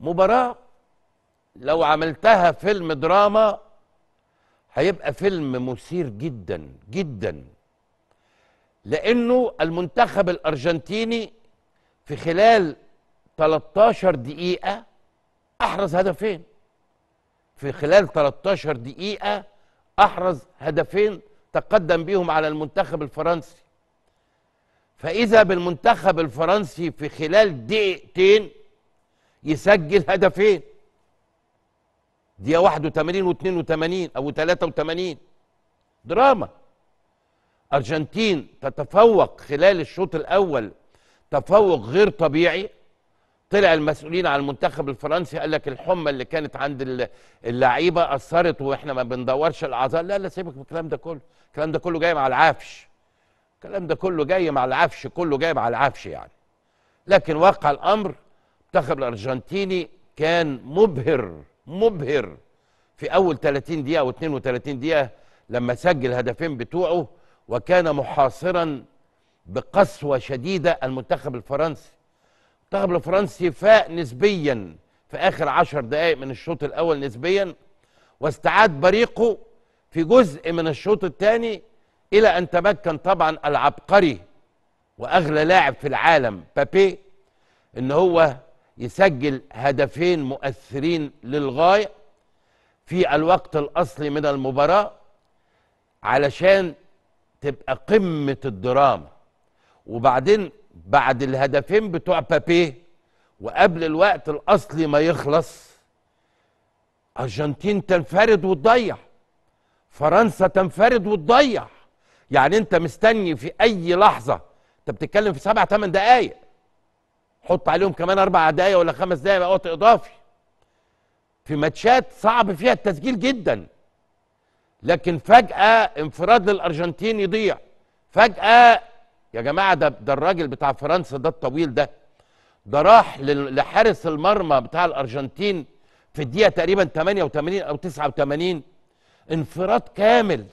مباراة لو عملتها فيلم دراما هيبقى فيلم مثير جدا جدا، لأنه المنتخب الأرجنتيني في خلال 13 دقيقة أحرز هدفين، في خلال 13 دقيقة أحرز هدفين تقدم بيهم على المنتخب الفرنسي. فإذا بالمنتخب الفرنسي في خلال دقيقتين يسجل هدفين، دقيقة 81 و 82 أو 83. دراما. أرجنتين تتفوق خلال الشوط الأول تفوق غير طبيعي. طلع المسؤولين على المنتخب الفرنسي قال لك الحمى اللي كانت عند اللعيبه اثرت واحنا ما بندورش الاعذار، لا لا سيبك من الكلام ده كله، الكلام ده كله جاي مع العفش. الكلام ده كله جاي مع العفش، كله جاي مع العفش يعني. لكن واقع الامر المنتخب الارجنتيني كان مبهر مبهر في اول 30 دقيقه او 32 دقيقه لما سجل هدفين بتوعه، وكان محاصرا بقسوه شديده المنتخب الفرنسي. المنتخب الفرنسي فاق نسبيا في اخر 10 دقائق من الشوط الاول نسبيا، واستعاد بريقه في جزء من الشوط الثاني، الى ان تمكن طبعا العبقري واغلى لاعب في العالم مبابي ان هو يسجل هدفين مؤثرين للغايه في الوقت الاصلي من المباراه، علشان تبقى قمه الدراما. وبعدين بعد الهدفين بتوع مبابي وقبل الوقت الاصلي ما يخلص، ارجنتين تنفرد وتضيع، فرنسا تنفرد وتضيع. يعني انت مستني في اي لحظه، انت بتتكلم في 7-8 دقائق، حط عليهم كمان 4 دقائق ولا 5 دقائق وقت اضافي، في ماتشات صعب فيها التسجيل جدا. لكن فجاه انفراد للارجنتين يضيع فجاه. يا جماعة ده الراجل بتاع فرنسا ده الطويل ده راح لحارس المرمى بتاع الأرجنتين في الدقيقة تقريبا 88 أو 89، انفراد كامل،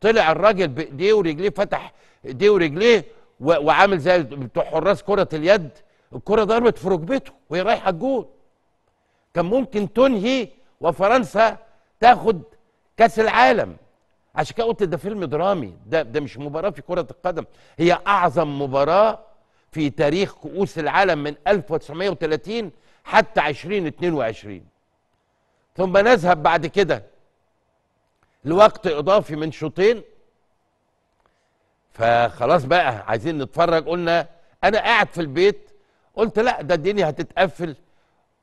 طلع الراجل بإيديه ورجليه، فتح إيديه ورجليه وعامل زي بتوع حراس كرة اليد، الكرة ضربت في ركبته وهي رايحة الجول. كان ممكن تنهي وفرنسا تاخد كأس العالم. عشان كده قلت ده فيلم درامي، ده مش مباراة في كرة القدم، هي أعظم مباراة في تاريخ كؤوس العالم من 1930 حتى 2022. ثم نذهب بعد كده لوقت إضافي من شوطين، فخلاص بقى عايزين نتفرج. قلنا أنا قاعد في البيت قلت لا ده الدنيا هتتقفل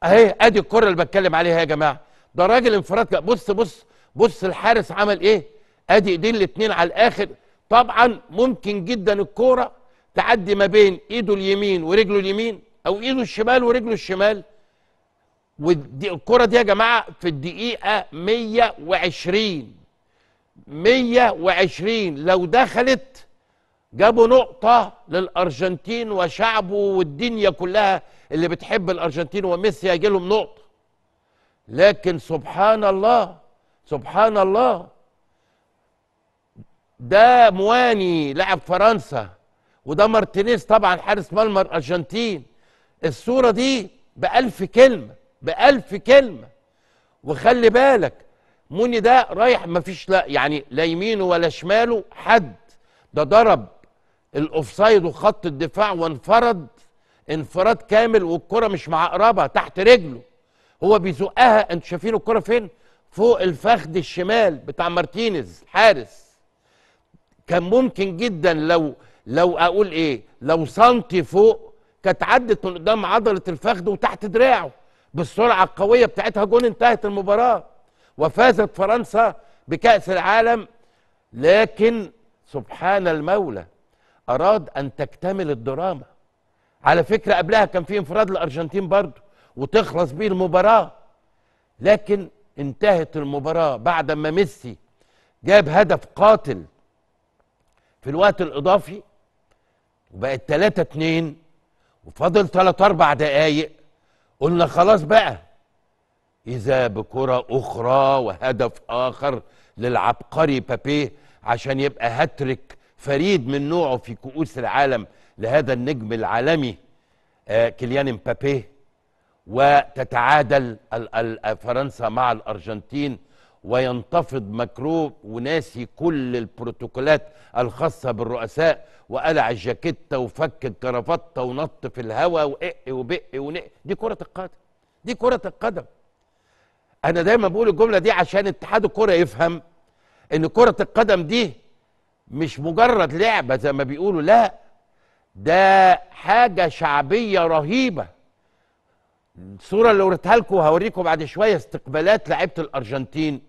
أهي، أدي الكرة اللي بتكلم عليها يا جماعة، ده راجل انفراد، بص بص بص الحارس عمل إيه؟ ادي ايدين الاثنين على الاخر. طبعا ممكن جدا الكوره تعدي ما بين ايده اليمين ورجله اليمين او ايده الشمال ورجله الشمال، والكوره دي يا جماعه في الدقيقه 120 لو دخلت جابوا نقطه للارجنتين وشعبه والدنيا كلها اللي بتحب الارجنتين وميسي هيجي لهم نقطه. لكن سبحان الله سبحان الله، ده مواني لاعب فرنسا وده مارتينيز طبعا حارس مرمى الارجنتين. الصوره دي بألف كلمه بألف كلمه. وخلي بالك موني ده رايح مفيش لا يعني لا يمينه ولا شماله حد، ده ضرب الاوفسايد وخط الدفاع وانفرد انفراد كامل، والكره مش معقربه تحت رجله، هو بيزقها. انتوا شايفين الكره فين؟ فوق الفخذ الشمال بتاع مارتينيز الحارس. كان ممكن جدا لو اقول ايه، لو سنتي فوق كانت عدت من قدام عضله الفخذ وتحت دراعه، بالسرعه القويه بتاعتها جون، انتهت المباراه وفازت فرنسا بكأس العالم. لكن سبحان المولى اراد ان تكتمل الدراما. على فكره قبلها كان في انفراد للارجنتين برضه وتخلص بيه المباراه، لكن انتهت المباراه بعد ما ميسي جاب هدف قاتل في الوقت الإضافي، وبقت 3-2 وفضل 3-4 دقايق. قلنا خلاص بقى إذا بكرة أخرى وهدف آخر للعبقري مبابي عشان يبقى هاتريك فريد من نوعه في كؤوس العالم لهذا النجم العالمي كيليان مبابي. وتتعادل فرنسا مع الأرجنتين، وينتفض ماكرون وناسي كل البروتوكولات الخاصة بالرؤساء، وقلع الجاكيتة وفك الكرافتة ونط في الهواء وإق وبق ونق. دي كرة القدم، دي كرة القدم. أنا دايما بقول الجملة دي عشان اتحاد الكرة يفهم إن كرة القدم دي مش مجرد لعبة زي ما بيقولوا، لا، ده حاجة شعبية رهيبة. الصورة اللي وريتها لكم وهوريكم بعد شوية استقبالات لعيبة الأرجنتين،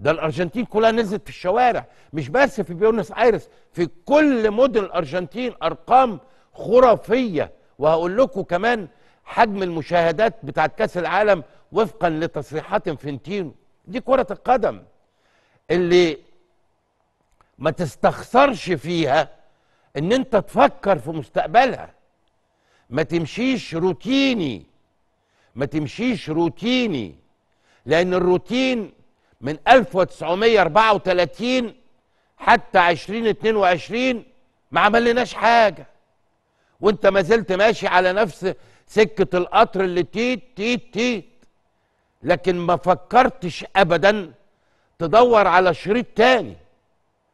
ده الأرجنتين كلها نزلت في الشوارع، مش بس في بيونس آيرس، في كل مدن الأرجنتين أرقام خرافية. وهقول لكم كمان حجم المشاهدات بتاعة كأس العالم وفقا لتصريحات انفانتينو. دي كرة القدم اللي ما تستخسرش فيها ان انت تفكر في مستقبلها، ما تمشيش روتيني، ما تمشيش روتيني، لان الروتين من 1934 حتى 2022 ما عملناش حاجه، وانت ما زلت ماشي على نفس سكه القطر اللي تيت تيت تيت، لكن ما فكرتش ابدا تدور على شريط تاني.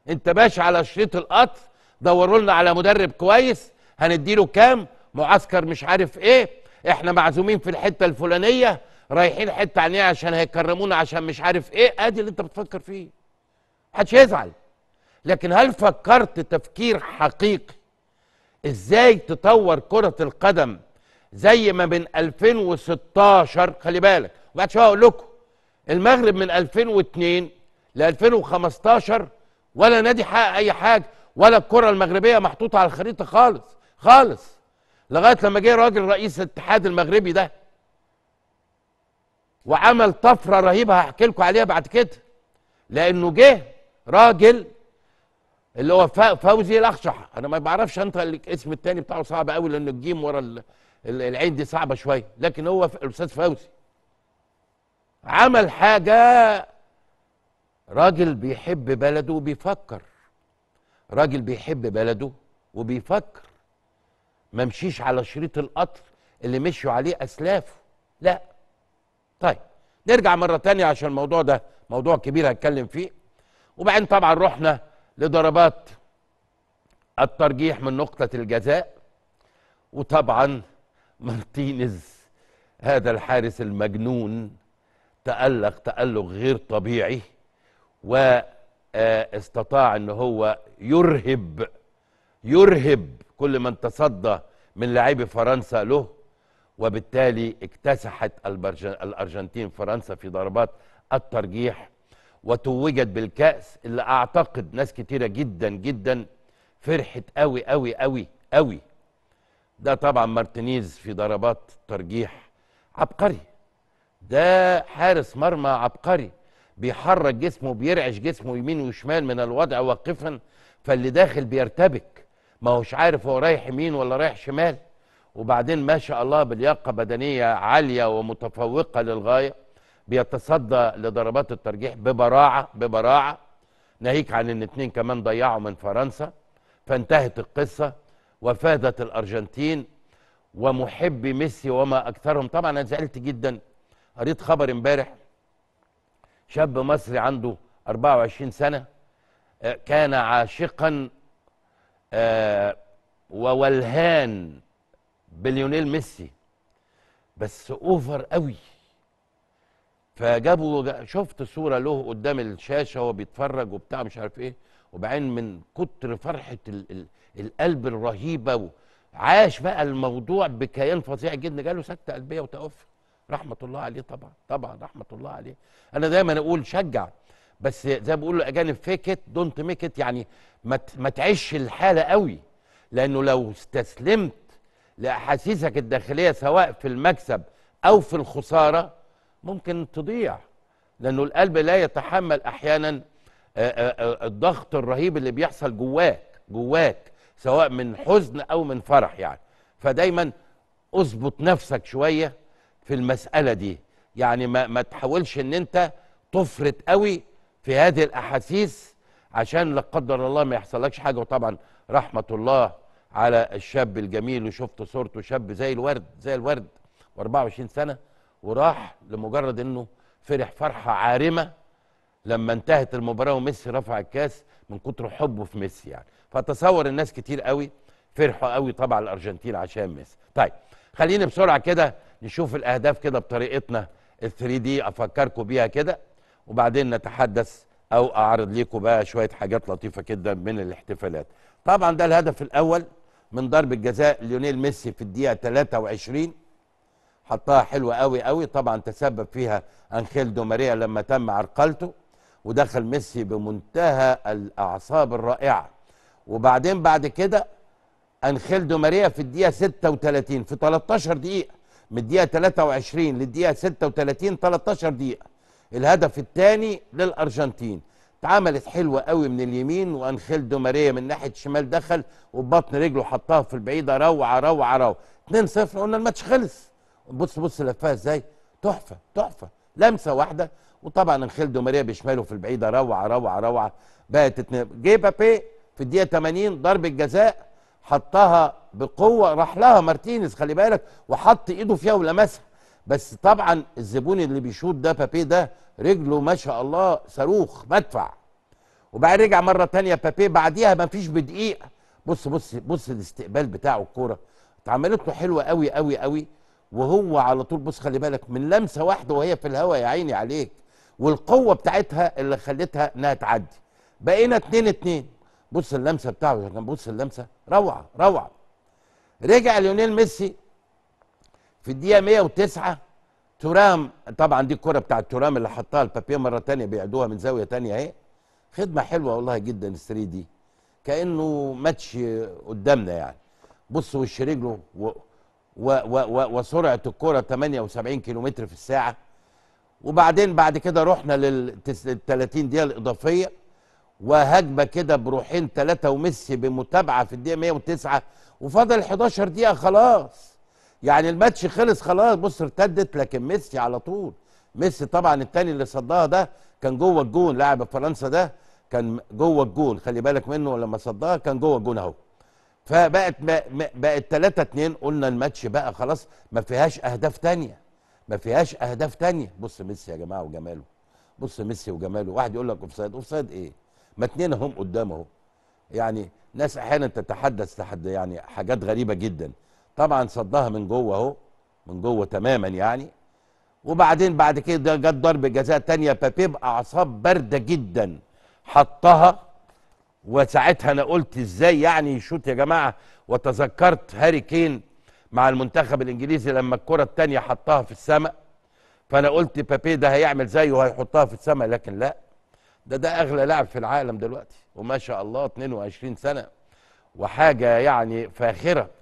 انت ماشي على شريط القطر، دوروا لنا على مدرب كويس، هنديله كام، معسكر مش عارف ايه، احنا معزومين في الحته الفلانيه، رايحين حته عنية عشان هيكرمونا، عشان مش عارف ايه. ادي اللي انت بتفكر فيه، محدش يزعل. لكن هل فكرت تفكير حقيقي ازاي تطور كره القدم زي ما من 2016؟ خلي بالك، وبعد شويه هقول لكم المغرب من 2002 ل 2015 ولا نادي حقق اي حاجه، ولا الكره المغربيه محطوطه على الخريطه خالص خالص، لغايه لما جه راجل رئيس الاتحاد المغربي ده وعمل طفره رهيبه هحكي لكم عليها بعد كده، لانه جه راجل اللي هو فوزي الاخشح. انا ما بعرفش انطق الاسم الثاني بتاعه، صعب قوي لان الجيم ورا العين دي صعبه شويه، لكن هو الاستاذ فوزي عمل حاجه. راجل بيحب بلده وبيفكر، راجل بيحب بلده وبيفكر، ما مشيش على شريط القطر اللي مشوا عليه اسلافه، لا. طيب نرجع مره تانية عشان الموضوع ده موضوع كبير هتكلم فيه. وبعدين طبعا رحنا لضربات الترجيح من نقطه الجزاء، وطبعا مارتينيز هذا الحارس المجنون تألق تألق غير طبيعي، واستطاع ان هو يرهب كل من تصدى من لاعبي فرنسا له، وبالتالي اكتسحت الأرجنتين فرنسا في ضربات الترجيح وتوجت بالكأس، اللي اعتقد ناس كتيرة جدا جدا فرحت قوي قوي قوي قوي. ده طبعا مارتينيز في ضربات ترجيح عبقري، ده حارس مرمى عبقري، بيحرك جسمه وبيرعش جسمه يمين وشمال من الوضع واقفا، فاللي داخل بيرتبك، ما هوش عارف هو رايح يمين ولا رايح شمال. وبعدين ما شاء الله بلياقه بدنيه عاليه ومتفوقه للغايه بيتصدى لضربات الترجيح ببراعه ببراعه، ناهيك عن ان اتنين كمان ضيعوا من فرنسا، فانتهت القصه وفادت الارجنتين. ومحبي ميسي وما اكثرهم طبعا انا زعلت جدا. قريت خبر امبارح، شاب مصري عنده 24 سنة كان عاشقا وولهان بليونيل ميسي، بس اوفر قوي. فجابوا، شفت صورة له قدام الشاشة وهو بيتفرج وبتاع مش عارف ايه، وبعدين من كتر فرحة القلب الرهيبة عاش بقى الموضوع بكيان فظيع جدا، جاله سكتة قلبية وتوفى، رحمة الله عليه. طبعا طبعا رحمة الله عليه. أنا دايما أقول شجع، بس زي ما بيقولوا الأجانب فيك إت دونت ميك إت، يعني ما تعيش الحالة قوي، لأنه لو استسلمت لأحاسيسك الداخلية سواء في المكسب أو في الخسارة ممكن تضيع، لأنه القلب لا يتحمل أحيانا الضغط الرهيب اللي بيحصل جواك سواء من حزن أو من فرح يعني. فدايما أظبط نفسك شوية في المسألة دي، يعني ما تحاولش ان انت تفرط قوي في هذه الاحاسيس عشان لا قدر الله ما يحصلكش حاجة. وطبعا رحمة الله على الشاب الجميل، وشفت صورته، شاب زي الورد زي الورد، و24 سنة، وراح لمجرد انه فرح فرحة عارمة لما انتهت المباراة وميسي رفع الكاس من كتر حبه في ميسي يعني. فتصور الناس كتير قوي فرحوا قوي طبعا الأرجنتين عشان ميسي. طيب خليني بسرعة كده نشوف الأهداف كده بطريقتنا الثري دي أفكركم بيها كده، وبعدين نتحدث أو أعرض ليكم بقى شوية حاجات لطيفة كده من الاحتفالات. طبعا ده الهدف الأول من ضربة جزاء ليونيل ميسي في الدقيقة 23، حطها حلوة قوي قوي، طبعا تسبب فيها أنخيل دي ماريا لما تم عرقلته، ودخل ميسي بمنتهى الأعصاب الرائعة. وبعدين بعد كده أنخيل دي ماريا في الدقيقة 36، في 13 دقيقة، من الدقيقة 23 للدقيقة 36 13 دقيقة. الهدف الثاني للأرجنتين، اتعملت حلوة قوي من اليمين، وأنخيل دي ماريا من ناحية الشمال دخل وببطن رجله حطها في البعيدة، روعة روعة روعة. 2-0 قلنا الماتش خلص. بص بص لفها ازاي، تحفة تحفة، لمسة واحدة، وطبعا أنخيل دي ماريا بشماله في البعيدة، روعة روعة روعة. بقت 2. جه بابي في الدقيقة 80 ضربة جزاء، حطها بقوة، راح لها مارتينيز خلي بالك وحط ايده فيها ولمسها، بس طبعا الزبون اللي بيشوط ده بابي ده رجله ما شاء الله صاروخ مدفع. وبعد رجع مرة تانية بابي بعديها ما فيش بدقيقة، بص بص بص الاستقبال بتاعه، الكورة اتعملت له حلوة قوي قوي قوي، وهو على طول بص خلي بالك من لمسة واحدة وهي في الهواء، يا عيني عليك، والقوة بتاعتها اللي خلتها انها تعدي. بقينا 2-2، بص اللمسة بتاعته، بص اللمسة روعة روعة. رجع ليونيل ميسي في الدقيقة 109، تورام، طبعا دي الكرة بتاعت تورام اللي حطها لبابيه مرة تانية، بيعدوها من زاوية تانية اهي، خدمة حلوة والله جدا الثري دي، كأنه ماتش قدامنا يعني. بص وش رجله وسرعة الكرة 78 كيلومتر في الساعة. وبعدين بعد كده رحنا لل 30 دقيقة الإضافية، وهجمة كده بروحين ثلاثة وميسي بمتابعة في الدقيقة 109، وفضل 11 دقيقة خلاص يعني الماتش خلص خلاص. بص ارتدت، لكن ميسي على طول، ميسي طبعا الثاني اللي صدها ده كان جوه الجون، لاعب فرنسا ده كان جوه الجون خلي بالك منه، لما صدها كان جوه الجون اهو. فبقت 3-2، قلنا الماتش بقى خلاص ما فيهاش اهداف ثانيه، ما فيهاش اهداف ثانيه. بص ميسي يا جماعه وجماله، بص ميسي وجماله، واحد يقول لك اوفسايد، اوفسايد ايه؟ ما اتنين هم قدام اهو. يعني ناس احيانا تتحدث لحد يعني حاجات غريبه جدا. طبعا صدها من جوه اهو، من جوه تماما يعني. وبعدين بعد كده جت ضربه جزاء ثانيه، بابي باعصاب بارده جدا حطها، وساعتها انا قلت ازاي يعني يشوط يا جماعه. وتذكرت هاري كين مع المنتخب الانجليزي لما الكره الثانيه حطها في السماء، فانا قلت بابي ده هيعمل زيه وهيحطها في السماء، لكن لا، ده اغلى لاعب في العالم دلوقتي، وما شاء الله 22 سنه وحاجه يعني فاخره.